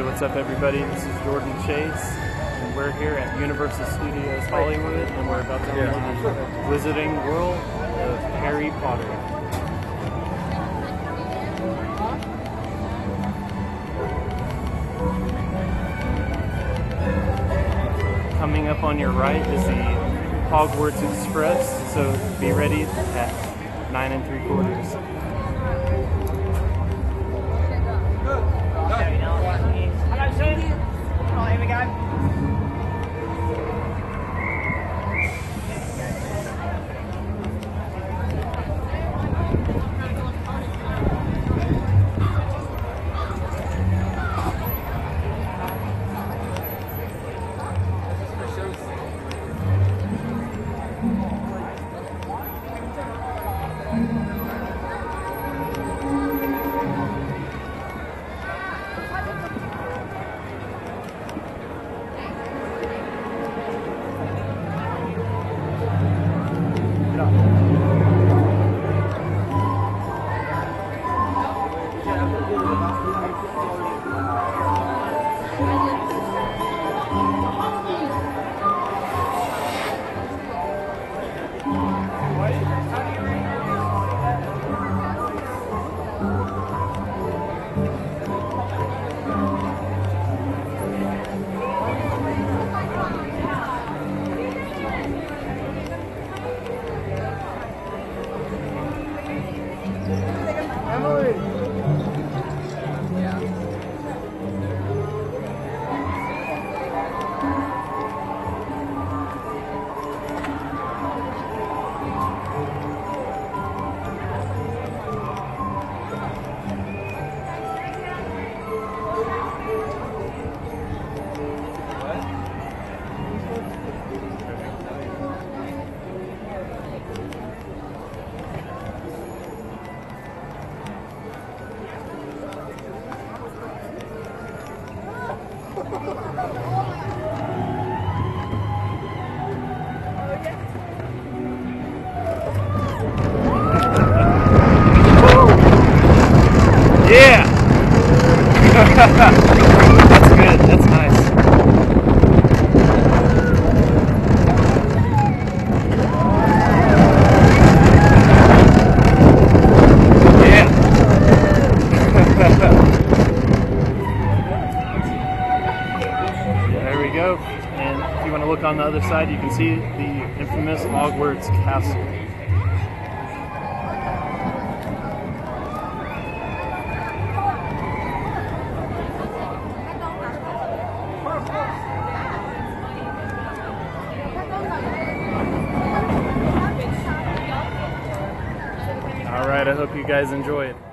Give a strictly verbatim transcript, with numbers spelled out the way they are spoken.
Hey, what's up everybody? This is Jordan Chase, and we're here at Universal Studios Hollywood, and we're about to go yeah. to the Wizarding World of Harry Potter. Coming up on your right is the Hogwarts Express, so be ready at nine and three quarters. That's good, that's nice. Yeah. There we go. And if you want to look on the other side, you can see the infamous Hogwarts Castle. Alright, I hope you guys enjoyed.